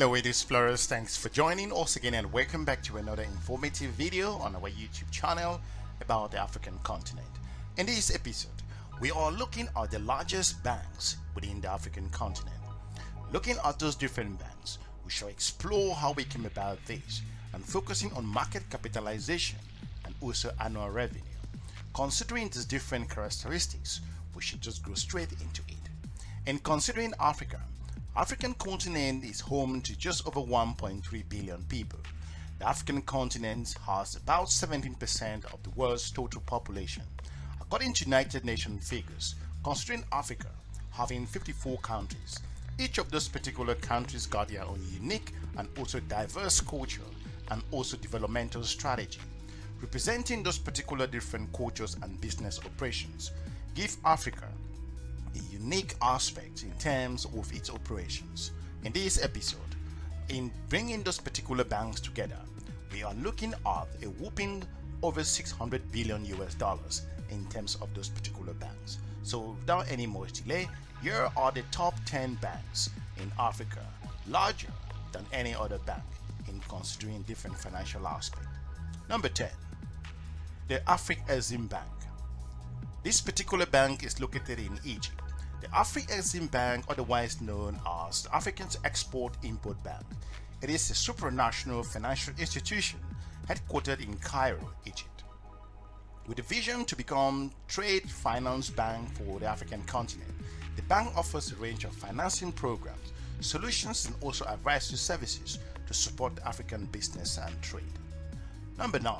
Hello Eduxplorers, thanks for joining us again and welcome back to another informative video on our YouTube channel about the African continent. In this episode, we are looking at the largest banks within the African continent. Looking at those different banks, we shall explore how we came about this and focusing on market capitalization and also annual revenue. Considering these different characteristics, we should just go straight into it. And considering Africa, African continent is home to just over 1.3 billion people. The African continent has about 17% of the world's total population. According to United Nations figures, considering Africa having 54 countries, each of those particular countries got their own unique and also diverse culture and also developmental strategy. Representing those particular different cultures and business operations give Africa a unique aspect in terms of its operations. In this episode, in bringing those particular banks together, we are looking at a whopping over $600 billion US in terms of those particular banks. So without any more delay, here are the top 10 banks in Africa, larger than any other bank in considering different financial aspects. Number 10, the Afrique-Exim Bank. This particular bank is located in Egypt. The Afrique-Exim Bank, otherwise known as the African Export-Import Bank, it is a supranational financial institution headquartered in Cairo, Egypt, with a vision to become trade finance bank for the African continent. The bank offers a range of financing programs, solutions, and also advisory services to support the African business and trade. Number 9,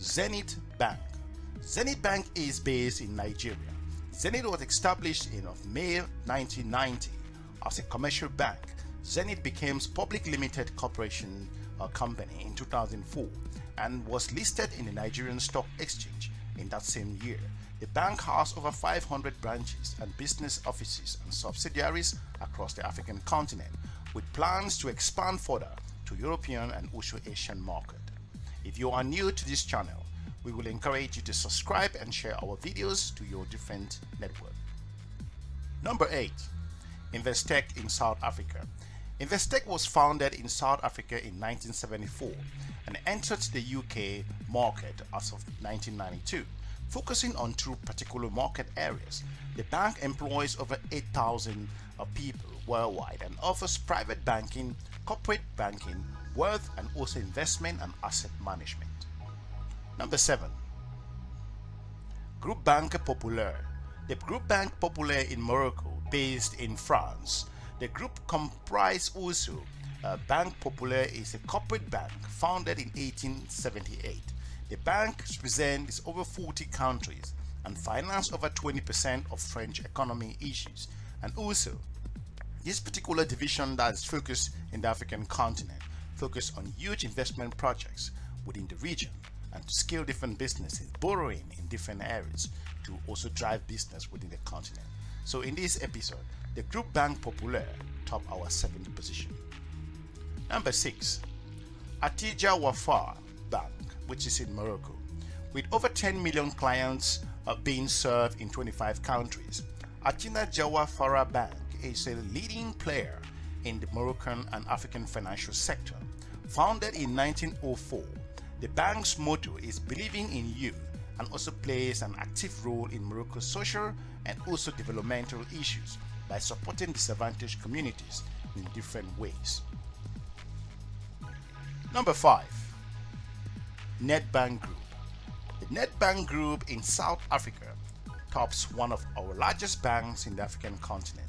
Zenith Bank. Zenith Bank is based in Nigeria. Zenith was established in May 1990 as a commercial bank. Zenith became public limited corporation company in 2004 and was listed in the Nigerian Stock Exchange in that same year. The bank has over 500 branches and business offices and subsidiaries across the African continent, with plans to expand further to European and also Asian market. If you are new to this channel, we will encourage you to subscribe and share our videos to your different network. Number 8, Investec in South Africa. Investec was founded in South Africa in 1974 and entered the UK market as of 1992, focusing on two particular market areas. The bank employs over 8,000 people worldwide and offers private banking, corporate banking, wealth, and also investment and asset management. Number 7, Groupe Banque Populaire. The Groupe Banque Populaire in Morocco, based in France. The group comprises also Banque Populaire is a corporate bank founded in 1878. The bank represents over 40 countries and finances over 20% of French economy issues. And also, this particular division that is focused in the African continent focuses on huge investment projects within the region, and to scale different businesses, borrowing in different areas to also drive business within the continent. So in this episode, the Groupe Banque Populaire topped our 7th position. Number 6, Attijariwafa Bank, which is in Morocco. With over 10 million clients being served in 25 countries, Attijariwafa Bank is a leading player in the Moroccan and African financial sector. Founded in 1904, the bank's motto is believing in you, and also plays an active role in Morocco's social and also developmental issues by supporting disadvantaged communities in different ways. Number 5, Nedbank Group. The Nedbank Group in South Africa tops one of our largest banks in the African continent.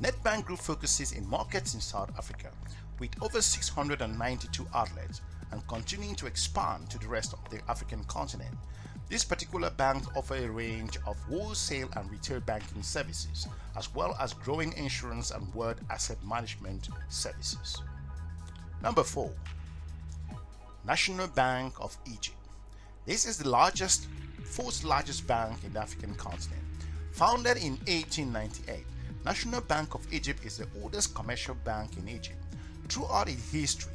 Nedbank Group focuses in markets in South Africa with over 692 outlets and continuing to expand to the rest of the African continent. This particular bank offers a range of wholesale and retail banking services, as well as growing insurance and wealth asset management services. Number 4, National Bank of Egypt. This is the fourth largest bank in the African continent. Founded in 1898, National Bank of Egypt is the oldest commercial bank in Egypt. Throughout its history,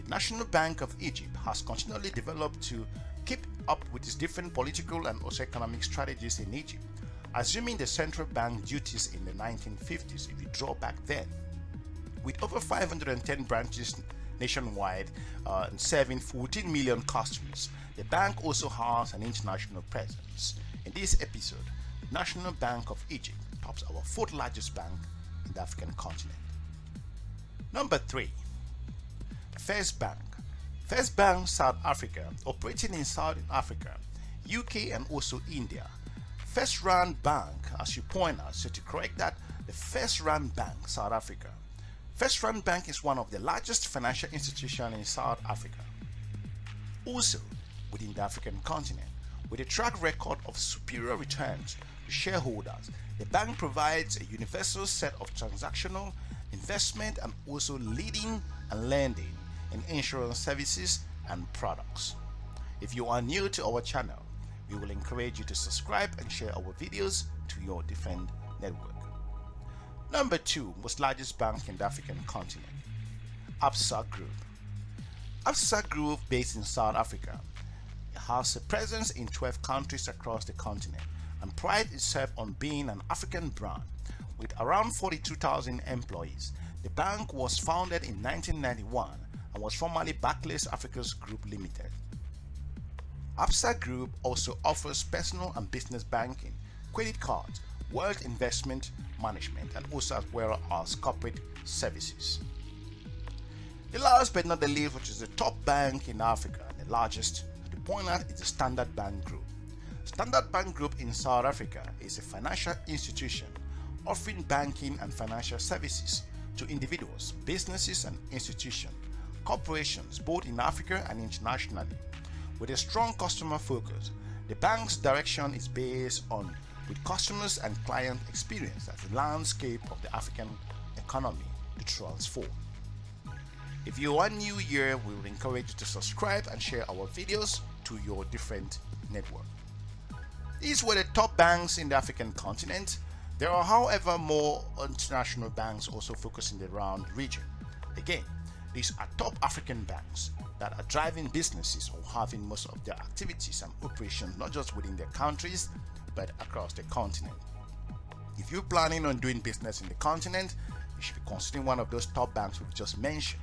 the National Bank of Egypt has continually developed to keep up with its different political and also economic strategies in Egypt, assuming the central bank duties in the 1950s if you draw back then. with over 510 branches nationwide and serving 14 million customers. The bank also has an international presence. In this episode, the National Bank of Egypt tops our fourth largest bank in the African continent. Number 3. First Bank. First Bank South Africa, operating in Southern Africa, UK and also India. FirstRand Bank, as you point out, so to correct that, the FirstRand Bank South Africa. FirstRand Bank is one of the largest financial institutions in South Africa, also within the African continent. With a track record of superior returns to shareholders, the bank provides a universal set of transactional, investment and also leading and lending in insurance services and products. If you are new to our channel, we will encourage you to subscribe and share our videos to your different network. Number 2, most largest bank in the African continent, Absa Group. Absa Group, based in South Africa, has a presence in 12 countries across the continent and prides itself on being an African brand. With around 42,000 employees, the bank was founded in 1991 and was formerly Barclays Africa's Group Limited. Absa Group also offers personal and business banking, credit cards, wealth investment management, and also as well as corporate services. The last but not the least, which is the top bank in Africa and the largest to point out, is the Standard Bank Group. Standard Bank Group in South Africa is a financial institution offering banking and financial services to individuals, businesses and institutions, corporations both in Africa and internationally. With a strong customer focus, the bank's direction is based on with customers and client experience as the landscape of the African economy to transform. If you are new here, we will encourage you to subscribe and share our videos to your different network. These were the top banks in the African continent. There are, however, more international banks also focusing around the region. Again, these are top African banks that are driving businesses or having most of their activities and operations not just within their countries but across the continent. If you're planning on doing business in the continent, you should be considering one of those top banks we've just mentioned.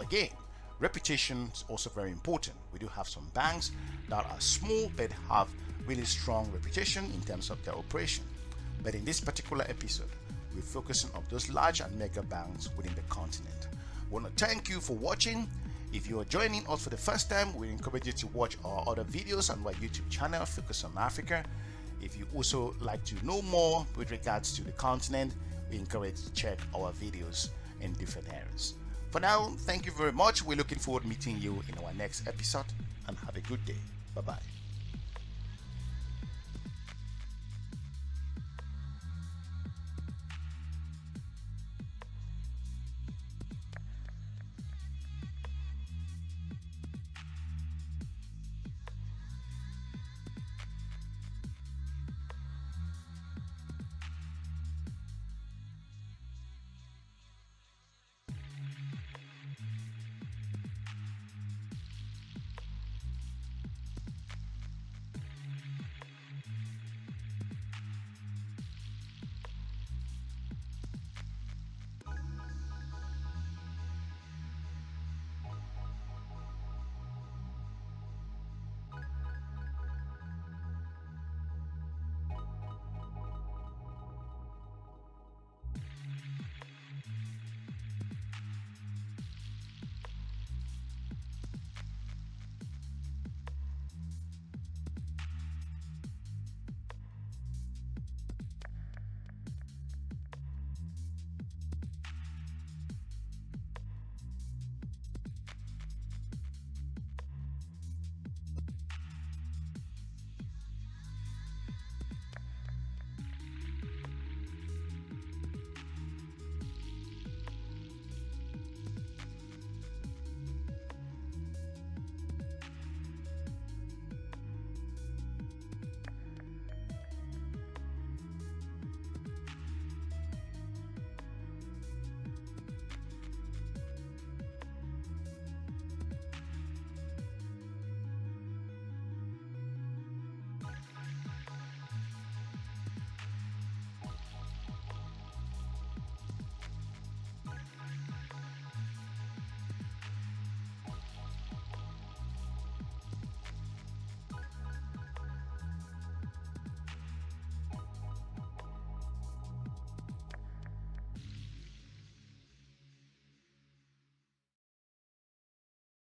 Again, reputation is also very important. We do have some banks that are small but have really strong reputation in terms of their operation. But in this particular episode, we're focusing on those large and mega banks within the continent. I want to thank you for watching. If you are joining us for the first time, we encourage you to watch our other videos on our YouTube channel, Focus on Africa. If you also like to know more with regards to the continent, we encourage you to check our videos in different areas. For now, thank you very much. We're looking forward to meeting you in our next episode and have a good day. Bye-bye.